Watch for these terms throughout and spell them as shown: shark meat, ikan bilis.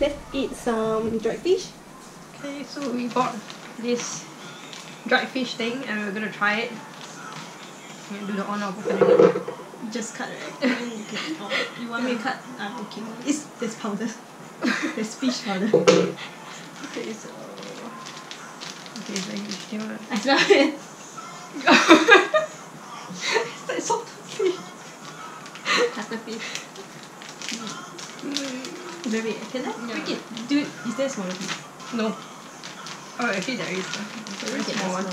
Let's eat some dried fish. Okay, so we bought this dried fish thing and we're gonna try it. I'm gonna do the honor of opening it. Just cut it. You want me to cut? Okay. It's powder. It's fish powder. Okay, so... Okay, so you still... I smell it. It's like so tasty. That's the fish. Baby, can I break it? Dude, is there a smaller piece? No. Oh, actually there is. It's a very small one.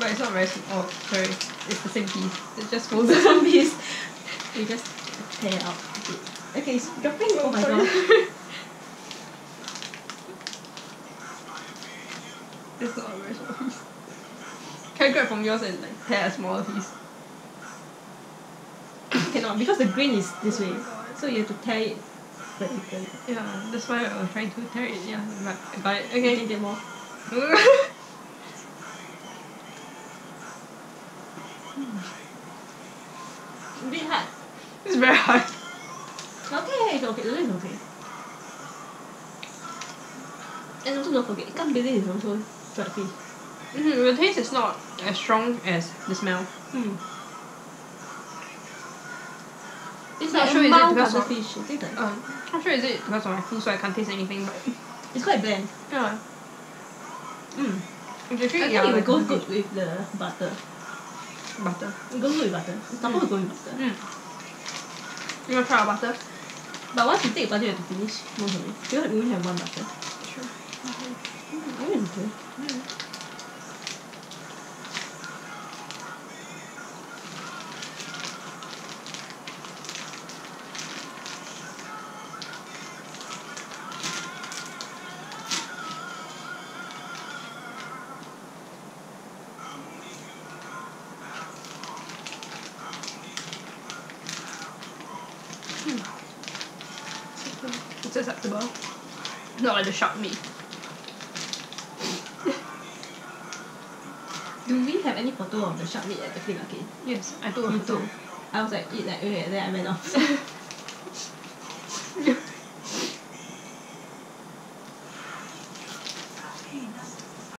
But it's not very small. Oh, sorry. It's the same piece. It just holds the same piece. We just tear it out. Okay, it's dropping. Oh my god. It's not a very small piece. Can I grab from yours and like tear a smaller piece? Cannot, because the grain is this way. So you have to tear it vertically. Yeah, that's why I was trying to tear it. Yeah, but okay. You can get more. A bit hard. It's very hard. Okay, it's okay. It's okay. And also don't forget, ikan bilis is also dried fish. The taste is not as strong as the smell. It's like sure amount of the fish. I'm not sure is it because of my food, so I can't taste anything. But it's quite bland. Yeah. I think it would go good with the butter. It goes good with butter. It's supposed to go with butter. You want to try our butter? But once you take butter, you have to finish most of it. You only have one butter. Sure. I really do. It's acceptable. Not like the shark meat. Do we have any photo of the shark meat at the flea market? Yes, I took a photo. I was like, eat that, okay, and then I went off.